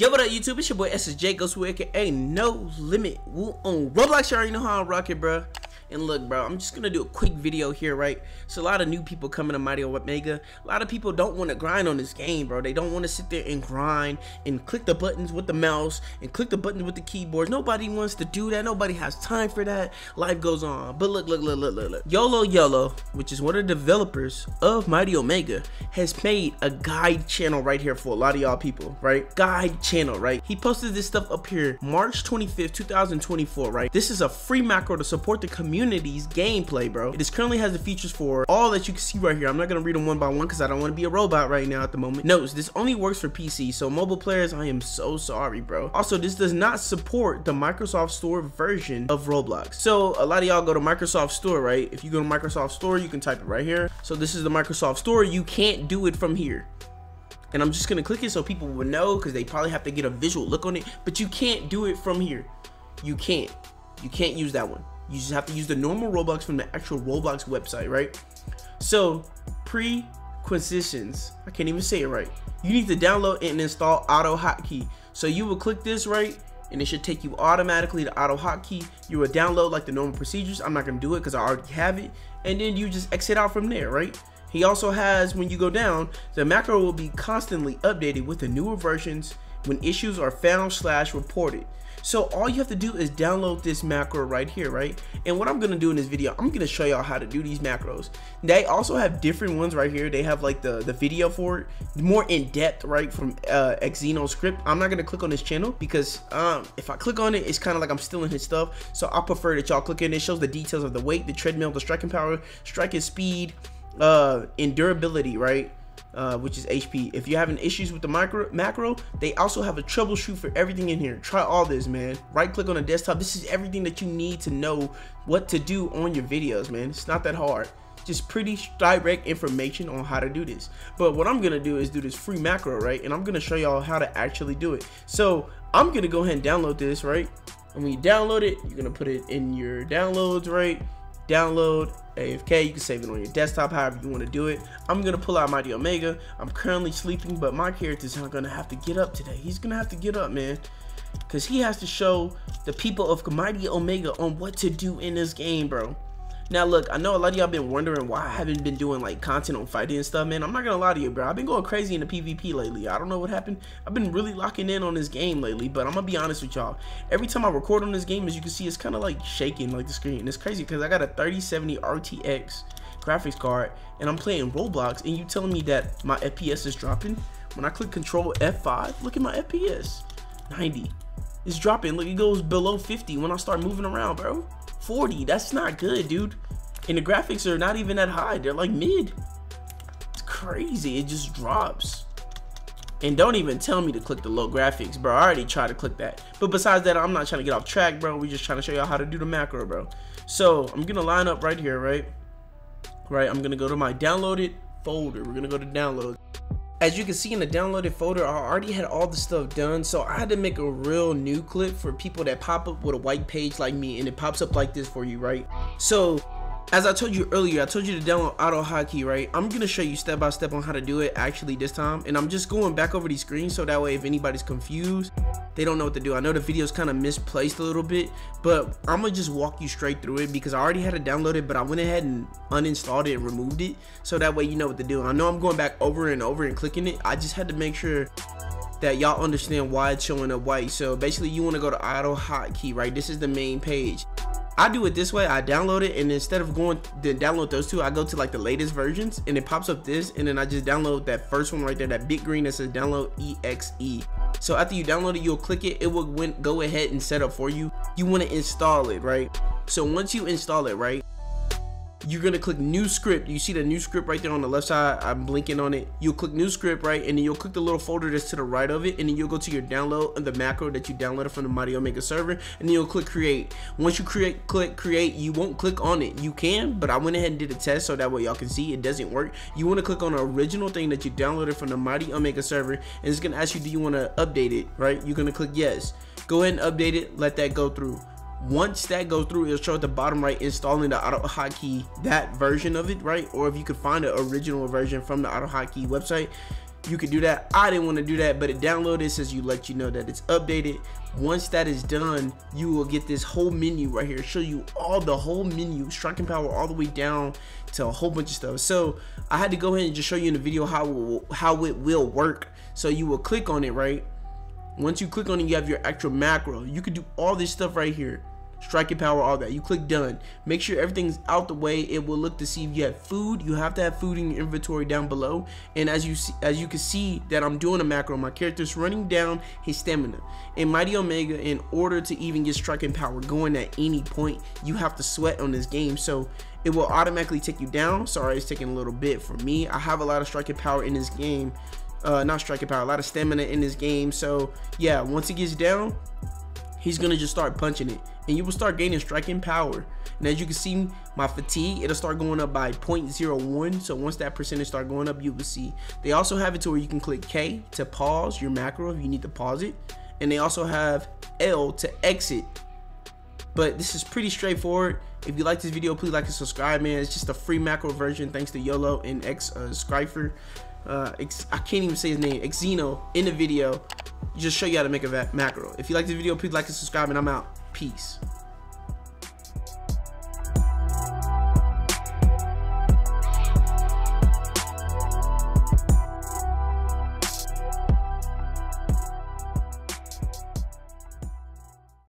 Yo, what up, YouTube? It's your boy SSJ, Ghostwoo, aka No Limit. Woo on Roblox. You already know how I rock it, bro. And look, bro, I'm just gonna do a quick video here, right? So a lot of new people coming to Mighty Omega. A lot of people don't want to grind on this game, bro. They don't want to sit there and grind and click the buttons with the mouse and click the buttons with the keyboards. Nobody wants to do that. Nobody has time for that. Life goes on. But look. Yolo Yellow, which is one of the developers of Mighty Omega, has made a guide channel right here for a lot of y'all people, right? Guide channel, right? He posted this stuff up here, March 25th, 2024, right? This is a free macro to support the community. Gameplay, bro. It currently has the features for all that you can see right here. I'm not gonna read them one by one because I don't want to be a robot right now at the moment. Notice this only works for PC, so mobile players, I am so sorry, bro. Also, this does not support the Microsoft Store version of Roblox. So a lot of y'all go to Microsoft Store, right? If you go to Microsoft Store, you can type it right here. So this is the Microsoft Store. You can't do it from here. And I'm just gonna click it so people will know because they probably have to get a visual look on it. But you can't do it from here. You can't. You can't use that one. You just have to use the normal Roblox from the actual Roblox website, right? So, preconditions. I can't even say it right. You need to download and install AutoHotkey. So you will click this, right? And it should take you automatically to AutoHotkey. You will download like the normal procedures. I'm not gonna do it because I already have it. And then you just exit out from there, right? He also has, when you go down, the macro will be constantly updated with the newer versions when issues are found / reported. So all you have to do is download this macro right here, right? And what I'm gonna do in this video, I'm gonna show y'all how to do these macros. They also have different ones right here. They have like the video for it, more in depth, right? From XenoScrypt. I'm not gonna click on this channel because if I click on it, it's kind of like I'm stealing his stuff. So I prefer that y'all click in. It shows the details of the weight, the treadmill, the striking power, striking speed, endurability, right? Which is HP. If you're having issues with the macro, they also have a troubleshoot for everything in here. Try all this, man. Right click on the desktop. This is everything that you need to know what to do on your videos, man. It's not that hard. Just pretty direct information on how to do this. But what I'm gonna do is do this free macro, right? And I'm gonna show y'all how to actually do it. So I'm gonna go ahead and download this, right? And when you download it, you're gonna put it in your downloads, right? Download AFK. You can save it on your desktop, however you want to do it. I'm gonna pull out Mighty Omega. I'm currently sleeping, but my character's not gonna have to get up today. He's gonna have to get up, man, because he has to show the people of Mighty Omega on what to do in this game, bro. Now look, I know a lot of y'all been wondering why I haven't been doing like content on fighting and stuff, man. I'm not gonna lie to you, bro. I've been going crazy in the PvP lately. I don't know what happened. I've been really locking in on this game lately, but I'm gonna be honest with y'all. Every time I record on this game, as you can see, it's kind of like shaking like the screen. And it's crazy because I got a 3070 RTX graphics card and I'm playing Roblox and you telling me that my FPS is dropping? When I click Control F5, look at my FPS. 90. It's dropping. Look, it goes below 50 when I start moving around, bro. 40, that's not good, dude. And the graphics are not even that high. They're like mid. It's crazy. It just drops. And don't even tell me to click the low graphics, bro. I already tried to click that. But besides that, I'm not trying to get off track, bro. We're just trying to show y'all how to do the macro, bro. So I'm gonna line up right here, right? I'm gonna go to my downloaded folder. We're gonna go to download. As you can see in the downloaded folder, I already had all the stuff done, so I had to make a real new clip for people that pop up with a white page like me, and it pops up like this for you, right? So, as I told you earlier, I told you to download AutoHotkey, right? I'm gonna show you step by step on how to do it actually this time, and I'm just going back over these screens so that way if anybody's confused, they don't know what to do. I know the video's kind of misplaced a little bit, but I'm gonna just walk you straight through it because I already had it downloaded, but I went ahead and uninstalled it and removed it so that way you know what to do. And I know I'm going back over and over and clicking it. I just had to make sure that y'all understand why it's showing up white. So basically you want to go to AutoHotkey, right? This is the main page. I do it this way. I download it, and instead of going to download those two, I go to like the latest versions and it pops up this, and then I just download that first one right there, that big green that says download exe. So after you download it, you'll click it. It will go ahead and set up for you. You want to install it, right? So once you install it, right, you're gonna click new script. You see the new script right there on the left side. I'm blinking on it. You'll click new script, right? And then you'll click the little folder that's to the right of it, and then you'll go to your download and the macro that you downloaded from the Mighty Omega server, and then you'll click create. Once you click create, you won't click on it. You can, but I went ahead and did a test so that way y'all can see it doesn't work. You want to click on the original thing that you downloaded from the Mighty Omega server, and it's gonna ask you, do you want to update it, right? You're gonna click yes. Go ahead and update it, let that go through. Once that goes through, it'll show at the bottom right installing the AutoHotkey, that version of it, right? Or if you could find the original version from the AutoHotkey website, you could do that. I didn't want to do that, but it downloaded, says you let you know that it's updated. Once that is done, you will get this whole menu right here. It'll show you all the whole menu, striking power all the way down to a whole bunch of stuff. So I had to go ahead and just show you in the video how it will work. So you will click on it, right? Once you click on it, you have your actual macro. You could do all this stuff right here. Striking power, all that. You click done. Make sure everything's out the way. It will look to see if you have food. You have to have food in your inventory down below. And as you can see that I'm doing a macro, my character's running down his stamina. In Mighty Omega, in order to even get striking power going at any point, you have to sweat on this game. So it will automatically take you down. Sorry, it's taking a little bit for me. I have a lot of striking power in this game. Not striking power, a lot of stamina in this game. So yeah, once it gets down, he's gonna just start punching it, and you will start gaining striking power. And as you can see, my fatigue, it'll start going up by 0.01. so once that percentage start going up, you will see they also have it to where you can click K to pause your macro if you need to pause it, and they also have L to exit. But this is pretty straightforward. If you like this video, please like and subscribe, man. It's just a free macro version thanks to Yolo and XenoScrypt. I can't even say his name, Xeno, in the video. Just show you how to make a macro. If you like this video, please like and subscribe, and I'm out. Peace.